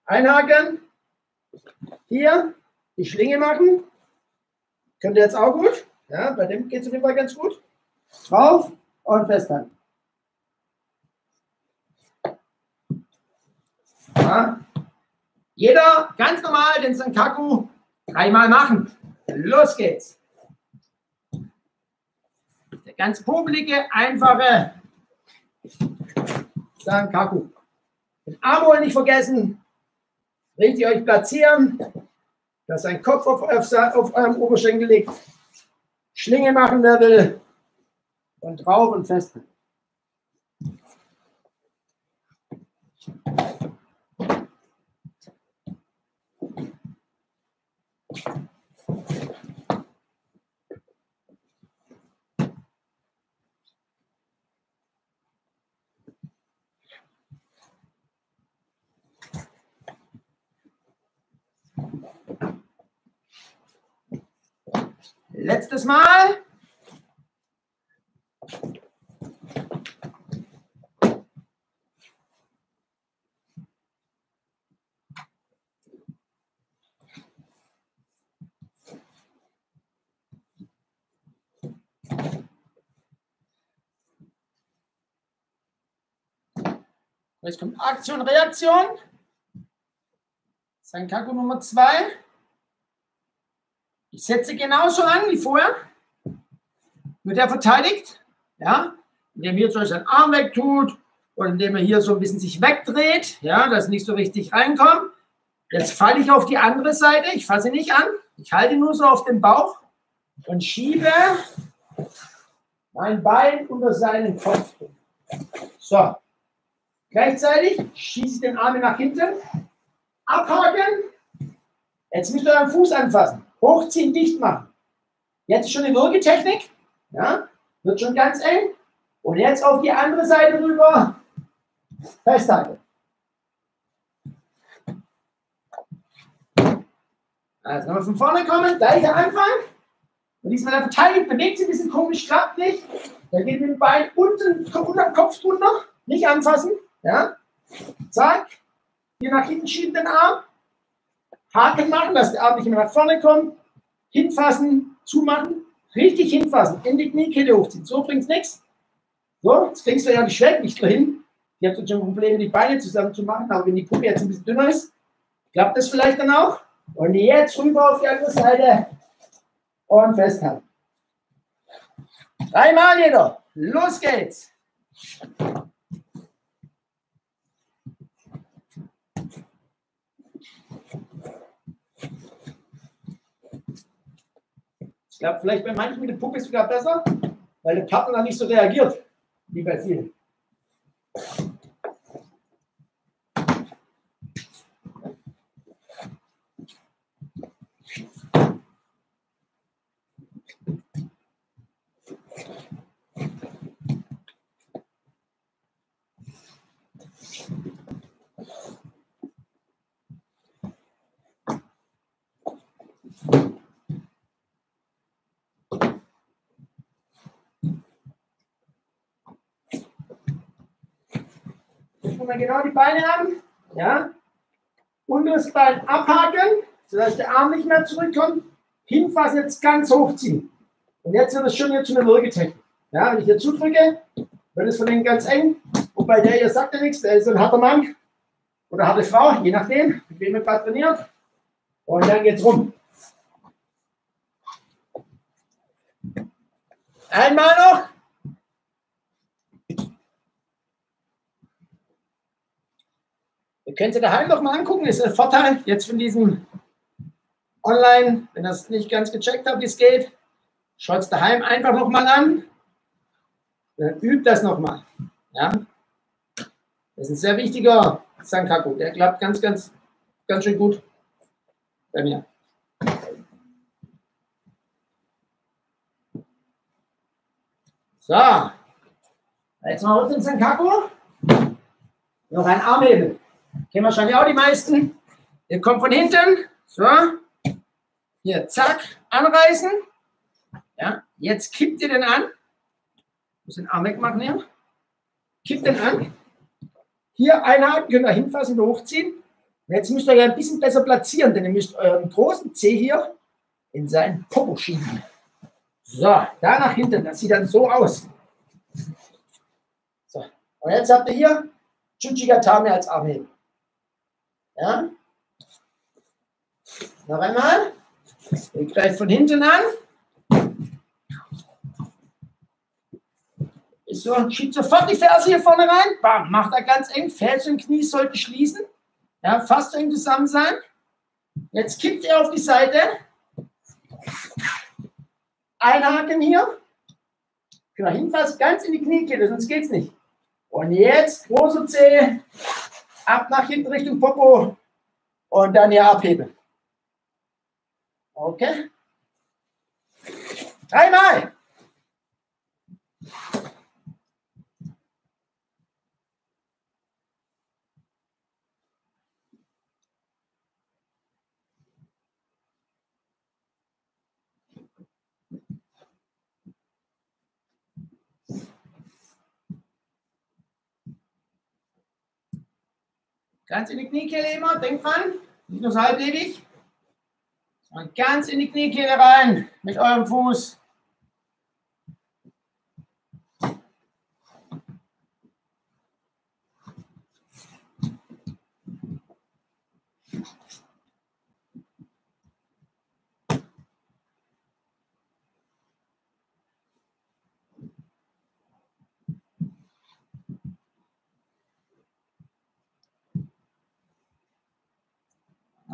Einhaken. Hier die Schlinge machen. Könnt ihr jetzt auch gut. Ja, bei dem geht es auf jeden Fall ganz gut. Drauf und festhalten. Ja. Jeder ganz normal den Sankaku dreimal machen. Los geht's. Der ganz publike, einfache Sankaku. Den Arm holen nicht vergessen. Richtig euch platzieren, dass ein Kopf auf eurem Oberschenkel liegt. Schlinge machen, wer will. Und drauf und fest. Letztes Mal. Jetzt kommt Aktion, Reaktion. Sankaku Nummer 2. Ich setze genauso an wie vorher. Wird er verteidigt, ja, indem hier zum Beispiel seinen Arm wegtut oder indem er hier so ein bisschen sich wegdreht, ja, dass nicht so richtig reinkommt. Jetzt falle ich auf die andere Seite. Ich fasse ihn nicht an. Ich halte nur so auf den Bauch und schiebe mein Bein unter seinen Kopf. So. Gleichzeitig schieße ich den Arm nach hinten. Abhaken. Jetzt müsst ihr euren Fuß anfassen. Hochziehen, dicht machen. Jetzt schon eine Würgetechnik. Ja, wird schon ganz eng. Und jetzt auf die andere Seite rüber. Festhalten. Also nochmal von vorne kommen. Gleicher Anfang. Und diesmal der verteidigt, bewegt sich ein bisschen komisch, klappt nicht. Dann geht mit dem Bein unten, Kopf drunter. Nicht anfassen. Ja. Zack. Hier nach hinten schieben den Arm. Haken machen, dass der Arm nicht mehr nach vorne kommt. Hinfassen, zumachen, richtig hinfassen. In die Kniekehle hochziehen. So bringt es nichts. So, jetzt kriegst du ja die Schwelle nicht dahin. Ihr habt schon Probleme, die Beine zusammen zu machen, aber wenn die Puppe jetzt ein bisschen dünner ist, klappt das vielleicht dann auch. Und jetzt rüber auf die andere Seite und festhalten. Dreimal jeder. Los geht's. Ich glaube, vielleicht bei manchen mit der Puppe ist es sogar besser, weil der Partner dann nicht so reagiert, wie bei vielen. Mal genau die Beine an, ja, unteres Bein abhaken, sodass der Arm nicht mehr zurückkommt, hinfassen, jetzt ganz hochziehen. Und jetzt wird es schon hier zu einer Würgetechnik. Ja, wenn ich hier zudrücke, wird es von denen ganz eng, wobei der hier sagt ja nichts, der ist ein harter Mann oder harte Frau, je nachdem, mit wem ihr gerade trainiert. Und dann geht's rum. Einmal noch. Ihr könnt sie daheim noch mal angucken. Das ist ein Vorteil jetzt von diesem Online. Wenn ihr das nicht ganz gecheckt habt, wie es geht, schaut es daheim einfach noch mal an. Dann übt das noch mal. Ja? Das ist ein sehr wichtiger Sankaku. Der klappt ganz, ganz, ganz schön gut bei mir. So, jetzt machen wir uns den Sankaku. Noch ein Armhebel. Kennen wahrscheinlich auch die meisten. Ihr kommt von hinten. So. Hier, zack, anreißen. Ja, jetzt kippt ihr den an. Ich muss den Arm wegmachen hier. Kippt den an. Hier einhaken, könnt ihr hinfassen und hochziehen. Und jetzt müsst ihr ja ein bisschen besser platzieren, denn ihr müsst euren großen Zeh hier in seinen Popo schieben. So, da nach hinten. Das sieht dann so aus. So, und jetzt habt ihr hier Chuchigatame als Armhebel. Ja? Noch einmal. Ihr greift von hinten an. So, schiebt sofort die Ferse hier vorne rein. Bam, macht er ganz eng. Ferse und Knie sollten schließen. Ja, fast so eng zusammen sein. Jetzt kippt er auf die Seite. Einhaken hier. Genau, hinfasst, ganz in die Knie geht, sonst geht's nicht. Und jetzt, große Zehe, ab nach hinten Richtung Popo und dann hier abheben. Okay. Dreimal. Ganz in die Kniekehle immer, denkt dran, nicht nur so halblebig, sondern ganz in die Kniekehle rein mit eurem Fuß.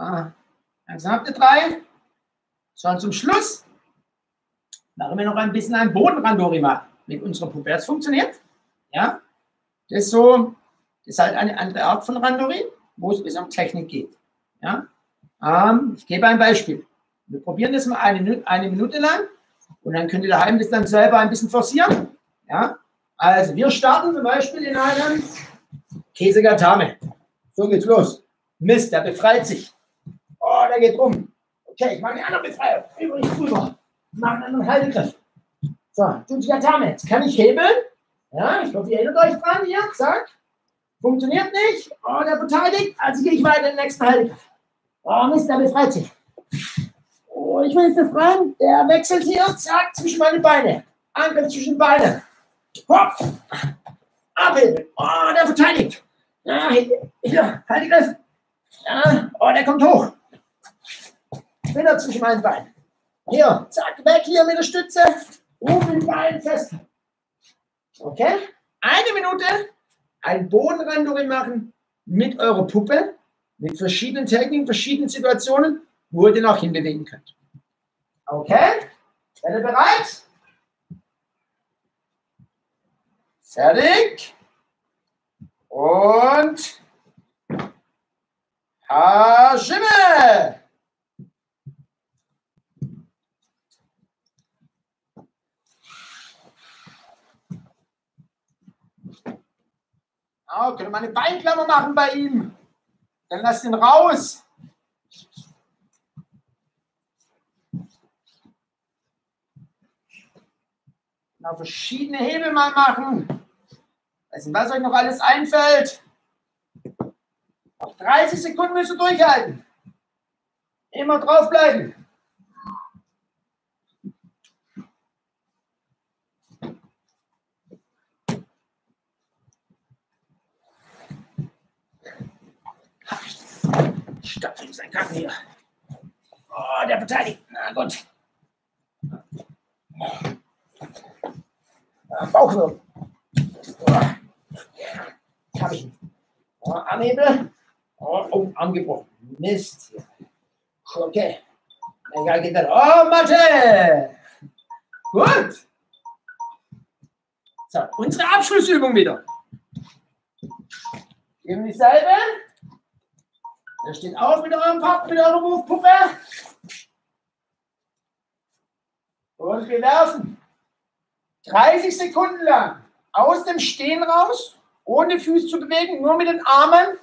Ah, langsam habt ihr drei. Schon zum Schluss machen wir noch ein bisschen einen Bodenrandorima mit unserer Puppe. Das funktioniert. Ja? Das ist, so, das ist halt eine andere Art von Randori, wo es ein bisschen um Technik geht. Ja? Ich gebe ein Beispiel. Wir probieren das mal eine Minute lang und dann könnt ihr daheim das dann selber ein bisschen forcieren. Ja? Also wir starten zum Beispiel in einem Kesegatame. So geht's los. Mist, der befreit sich. Oh, der geht rum. Okay, ich mache eine andere Befreiung. Übrigens drüber. Ich mache einen anderen Haltegriff. So, Chuchigatame. Jetzt kann ich hebeln. Ja, ich hoffe, ihr erinnert euch dran. Hier, zack. Funktioniert nicht. Oh, der beteiligt. Also gehe ich weiter in den nächsten Haltegriff. Oh, Mist, der befreit sich. Oh, ich will jetzt befreien. Der wechselt hier. Zack, zwischen meine Beine. Angriff zwischen Beine. Hopp. Abhebeln. Oh, der verteidigt. Ja, hier, Haltegriff. Ja, oh, der kommt hoch. Wieder zwischen meinen Beinen. Hier, zack, weg hier mit der Stütze. Oben mit den Beinen fest. Okay? Eine Minute ein Bodenrandori machen mit eurer Puppe, mit verschiedenen Techniken, verschiedenen Situationen, wo ihr den auch hinbewegen könnt. Okay? Seid ihr bereit? Fertig. Und... Haschimmel! Oh, könnt ihr mal eine Beinklammer machen bei ihm. Dann lasst ihn raus. Genau, verschiedene Hebel mal machen. Weiß nicht, was euch noch alles einfällt. Auf 30 Sekunden müsst ihr durchhalten. Immer draufbleiben. Stapel sein Kacken hier. Oh, der beteiligt. Na gut. Bauchwirbel. Hab ich ihn. Anhebe. Oh, angebrochen. Mist. Okay. Egal, geht dann. Oh, Mathe! Gut. So, unsere Abschlussübung wieder. Geben wir dieselbe. Da steht auf mit eurem Pack, mit eurer Wurfpuppe. Und wir werfen 30 Sekunden lang aus dem Stehen raus, ohne Füße zu bewegen, nur mit den Armen,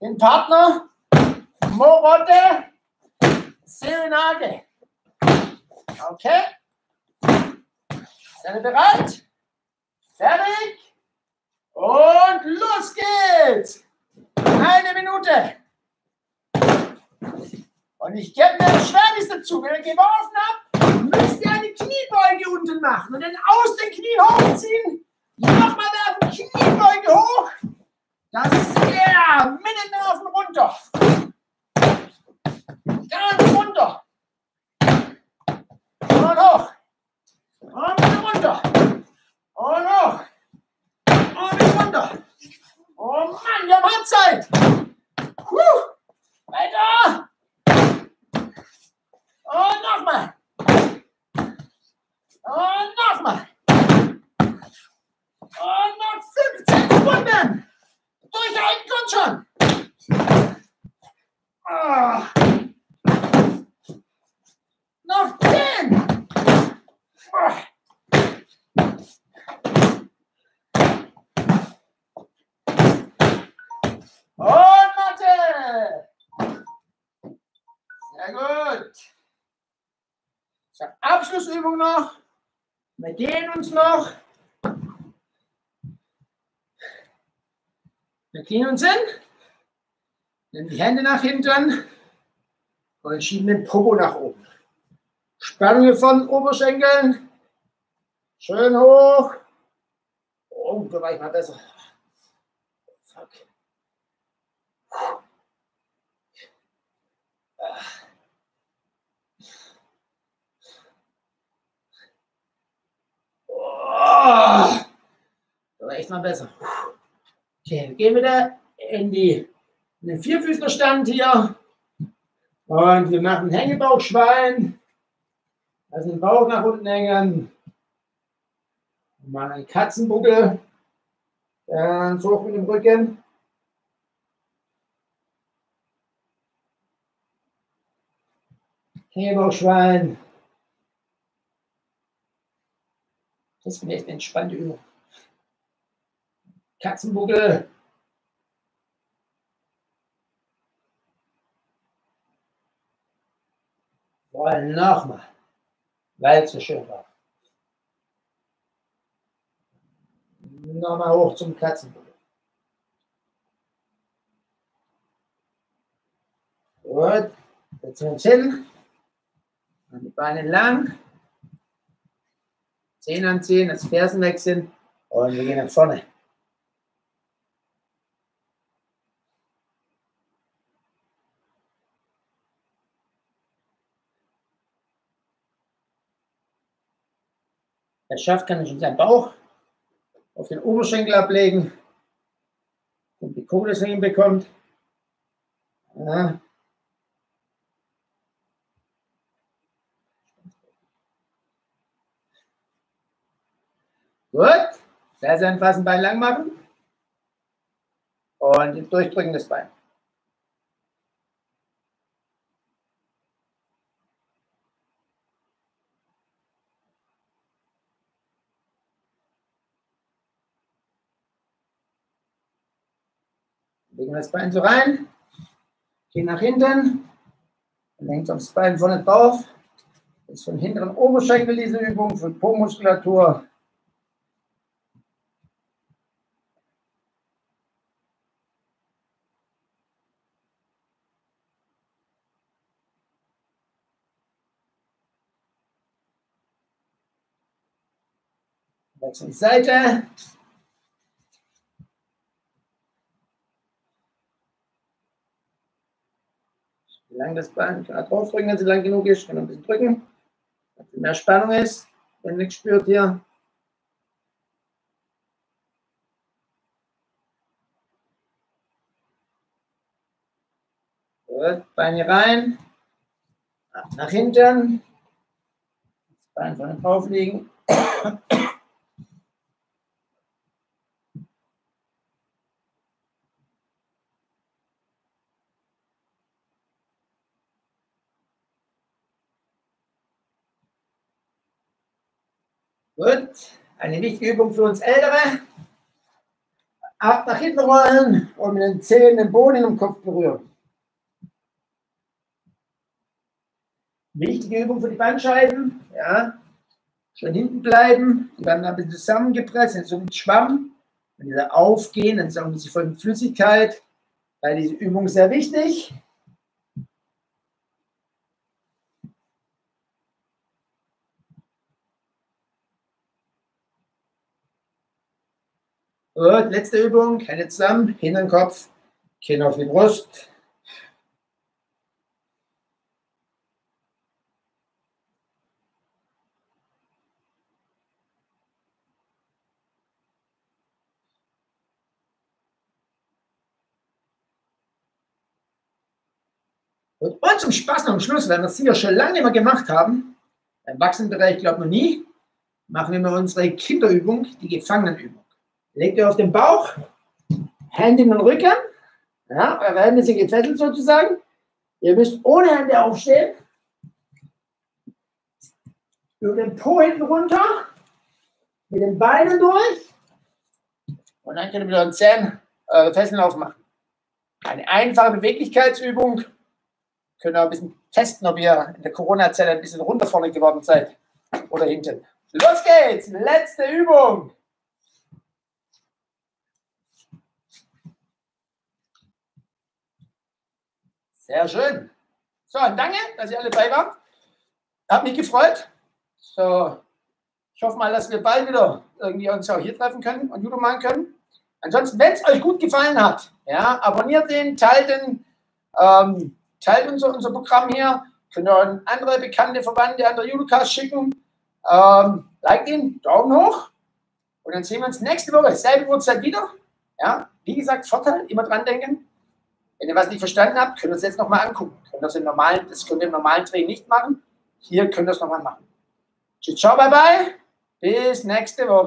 den Partner, Morotte, Serenade. Okay. Seid ihr bereit? Fertig? Und los geht's! 1 Minute. Und ich gebe mir das Schwerste dazu. Wenn ihr geworfen habt, müsst ihr eine Kniebeuge unten machen und dann aus den Knien hochziehen. Nochmal werfen, Kniebeuge hoch. Das ist der Mittelnerven runter. Ganz runter. Und hoch. Und wieder runter. Und hoch. Und wieder runter. Oh Mann, wir haben Halbzeit. Weiter. Und nochmal. Und nochmal. Und noch 15 Sekunden. Durchhalten kommt schon. Noch 10. Und Mathe. Sehr gut. So, Abschlussübung noch. Wir dehnen uns noch. Wir gehen uns hin, nehmen die Hände nach hinten und schieben den Popo nach oben. Spannung von den Oberschenkeln, schön hoch. Oh, da war ich mal besser. Fuck. Oh, da war echt mal besser. Okay, gehen wir wieder in den Vierfüßlerstand hier und wir machen Hängebauchschwein, lassen den Bauch nach unten hängen, wir machen einen Katzenbuckel, ganz hoch mit dem Rücken. Hängebauchschwein. Das ist echt eine entspannte Übung. Katzenbuckel. Wollen nochmal, weil es so schön war. Nochmal hoch zum Katzenbuckel. Gut, setzen wir uns hin. Und die Beine lang. Zehen anziehen, das Fersen wechseln. Und wir gehen nach vorne. Wer es schafft, kann schon seinen Bauch auf den Oberschenkel ablegen und die Kohle hinbekommt. Ja. Gut, Ferse anfassen, Bein lang machen und durchdrücken das Bein. Legen wir das Bein so rein, gehen nach hinten, lenkt das Bein vorne drauf, das ist von hinteren Oberschenkel diese Übung, für Po-Muskulatur. Wechseln die Seite. Lang das Bein gerade draufdrücken, wenn sie lang genug ist, kann ein bisschen drücken. Wenn mehr Spannung ist, wenn nichts spürt hier. Beine rein, ab nach hinten, das Bein von dem Bauch liegen. Gut, eine wichtige Übung für uns Ältere. Ab nach hinten rollen und mit den Zehen den Boden im Kopf berühren. Wichtige Übung für die Bandscheiben. Ja. Schön hinten bleiben, die Banden ein bisschen zusammengepresst, dann so mit Schwamm. Wenn die da aufgehen, dann saugen sie voll mit Flüssigkeit. Weil diese Übung ist sehr wichtig. Gut, letzte Übung, Hände zusammen, Hintern, Kopf, Kinn auf die Brust. Gut. Und zum Spaß noch am Schluss, weil wir das sicher schon lange nicht mehr gemacht haben, im Erwachsenenbereich, glaube ich, noch nie, machen wir mal unsere Kinderübung, die Gefangenenübung. Legt ihr auf den Bauch, Hände in den Rücken, ja, eure Hände sind gefesselt sozusagen. Ihr müsst ohne Hände aufstehen, über den Po hinten runter, mit den Beinen durch und dann könnt ihr mit euren Zähnen eure Fesseln aufmachen. Eine einfache Beweglichkeitsübung. Könnt ihr ein bisschen testen, ob ihr in der Corona-Zeit ein bisschen runter vorne geworden seid oder hinten. Los geht's, letzte Übung. Sehr schön. So, danke, dass ihr alle dabei wart. Hat mich gefreut. So, ich hoffe mal, dass wir bald wieder irgendwie uns auch hier treffen können und YouTube machen können. Ansonsten, wenn es euch gut gefallen hat, ja, abonniert den, teilt unser Programm hier. Könnt ihr an andere bekannte Verwandte, andere YouTubecasts schicken. Like ihn, Daumen hoch. Und dann sehen wir uns nächste Woche, selbe Uhrzeit wieder. Ja, wie gesagt, Vorteil, immer dran denken. Wenn ihr was nicht verstanden habt, könnt ihr es jetzt nochmal angucken. Das könnt ihr im normalen Training nicht machen. Hier könnt ihr es nochmal machen. Ciao, bye, bye. Bis nächste Woche.